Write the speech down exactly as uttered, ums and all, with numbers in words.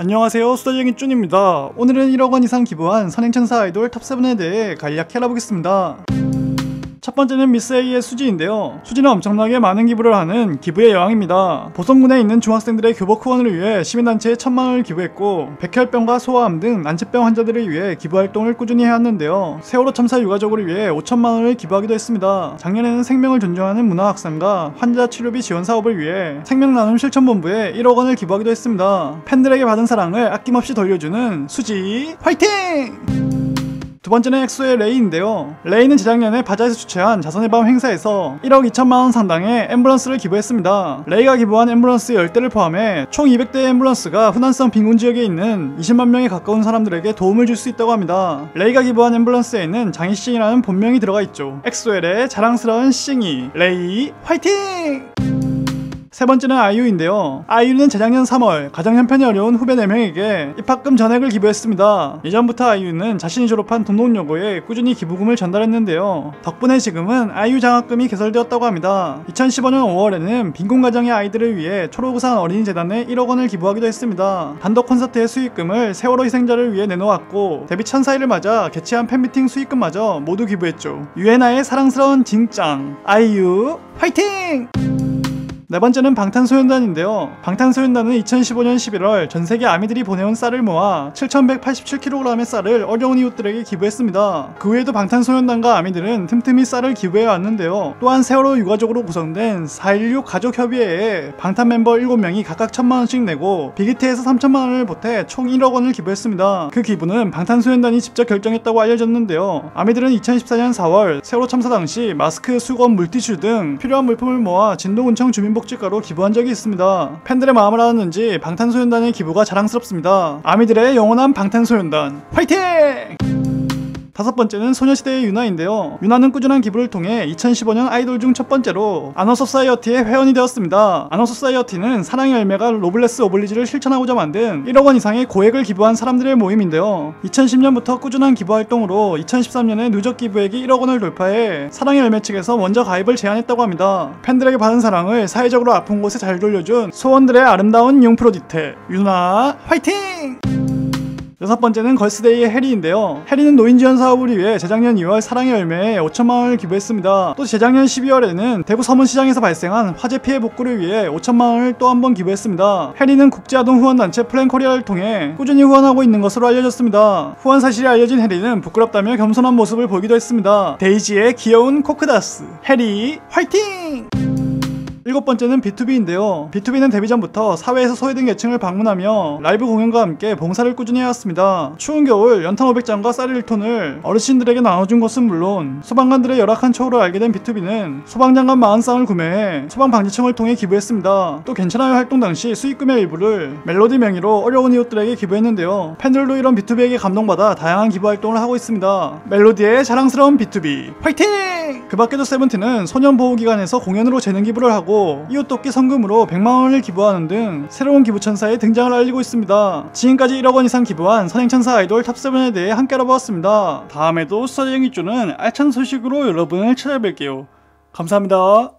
안녕하세요, 수다쟁이 쭌입니다. 오늘은 일억 원 이상 기부한 선행천사 아이돌 탑 세븐에 대해 간략히 알아보겠습니다. 첫 번째는 미스 A의 수지인데요. 수지는 엄청나게 많은 기부를 하는 기부의 여왕입니다. 보성군에 있는 중학생들의 교복 후원을 위해 시민단체에 천만 원을 기부했고, 백혈병과 소아암 등 난치병 환자들을 위해 기부활동을 꾸준히 해왔는데요. 세월호 참사 유가족을 위해 오천만 원을 기부하기도 했습니다. 작년에는 생명을 존중하는 문화확산과 환자 치료비 지원 사업을 위해 생명나눔 실천본부에 일억 원을 기부하기도 했습니다. 팬들에게 받은 사랑을 아낌없이 돌려주는 수지 화이팅! 두 번째는 엑소엘 레이인데요. 레이는 재작년에 바자에서 주최한 자선의 밤 행사에서 일억 이천만 원 상당의 앰뷸런스를 기부했습니다. 레이가 기부한 앰뷸런스 열 대를 포함해 총 이백 대의 앰뷸런스가 후난성 빈곤 지역에 있는 이십만 명에 가까운 사람들에게 도움을 줄 수 있다고 합니다. 레이가 기부한 앰뷸런스에는 장희싱이라는 본명이 들어가 있죠. 엑소엘의 자랑스러운 싱이 레이 화이팅! 세 번째는 아이유인데요. 아이유는 재작년 삼월 가장 형편이 어려운 후배 네 명에게 입학금 전액을 기부했습니다. 예전부터 아이유는 자신이 졸업한 동덕여고에 꾸준히 기부금을 전달했는데요. 덕분에 지금은 아이유 장학금이 개설되었다고 합니다. 이천십오년 오월에는 빈곤 가정의 아이들을 위해 초록우산 어린이재단에 일억 원을 기부하기도 했습니다. 단독 콘서트의 수익금을 세월호 희생자를 위해 내놓았고, 데뷔 천사일을 맞아 개최한 팬미팅 수익금마저 모두 기부했죠. 윤아의 사랑스러운 징짱 아이유 화이팅! 네 번째는 방탄소년단인데요. 방탄소년단은 이천십오년 십일월 전세계 아미들이 보내온 쌀을 모아 칠천백팔십칠 킬로그램의 쌀을 어려운 이웃들에게 기부했습니다. 그 외에도 방탄소년단과 아미들은 틈틈이 쌀을 기부해왔는데요. 또한 세월호 유가족으로 구성된 사 일육 가족협의회에 방탄 멤버 일곱 명이 각각 천만 원씩 내고 빅히트에서 삼천만 원을 보태 총 일억 원을 기부했습니다. 그 기부는 방탄소년단이 직접 결정했다고 알려졌는데요. 아미들은 이천십사년 사월 세월호 참사 당시 마스크, 수건, 물티슈 등 필요한 물품을 모아 진도군청 주민복 복지가로 기부한 적이 있습니다. 팬들의 마음을 알았는지 방탄소년단의 기부가 자랑스럽습니다. 아미들의 영원한 방탄소년단 화이팅! 다섯 번째는 소녀시대의 윤아인데요. 윤아는 꾸준한 기부를 통해 이천십오년 아이돌 중 첫 번째로 아너소사이어티의 회원이 되었습니다. 아너소사이어티는 사랑의 열매가 로블레스 오블리지를 실천하고자 만든 일억 원 이상의 고액을 기부한 사람들의 모임인데요. 이천십년부터 꾸준한 기부 활동으로 이천십삼년에 누적 기부액이 일억 원을 돌파해 사랑의 열매 측에서 원자 가입을 제안했다고 합니다. 팬들에게 받은 사랑을 사회적으로 아픈 곳에 잘 돌려준 소원들의 아름다운 융프로디테 윤아 화이팅! 여섯 번째는 걸스데이의 해리인데요. 해리는 노인 지원 사업을 위해 재작년 이월 사랑의 열매에 오천만 원을 기부했습니다. 또 재작년 십이월에는 대구 서문시장에서 발생한 화재 피해 복구를 위해 오천만 원을 또 한 번 기부했습니다. 해리는 국제아동 후원단체 플랜코리아를 통해 꾸준히 후원하고 있는 것으로 알려졌습니다. 후원 사실이 알려진 해리는 부끄럽다며 겸손한 모습을 보이기도 했습니다. 데이지의 귀여운 코크다스 해리 화이팅! 일곱 번째는 비투비인데요. 비투비는 데뷔 전부터 사회에서 소외된 계층을 방문하며 라이브 공연과 함께 봉사를 꾸준히 해왔습니다. 추운 겨울 연탄 오백 장과 쌀 일 톤을 어르신들에게 나눠준 것은 물론 소방관들의 열악한 처우를 알게 된 비투비는 소방장갑 사십 쌍을 구매해 소방방지청을 통해 기부했습니다. 또 괜찮아요 활동 당시 수익금의 일부를 멜로디 명의로 어려운 이웃들에게 기부했는데요. 팬들도 이런 비투비에게 감동받아 다양한 기부 활동을 하고 있습니다. 멜로디의 자랑스러운 비투비 화이팅! 그 밖에도 세븐틴은 소년보호기관에서 공연으로 재능 기부를 하고 이웃돕기 성금으로 백만 원을 기부하는 등 새로운 기부천사의 등장을 알리고 있습니다. 지금까지 일억 원 이상 기부한 선행천사 아이돌 탑 세븐에 대해 함께 알아보았습니다. 다음에도 수다쟁이 쭌는 알찬 소식으로 여러분을 찾아뵐게요. 감사합니다.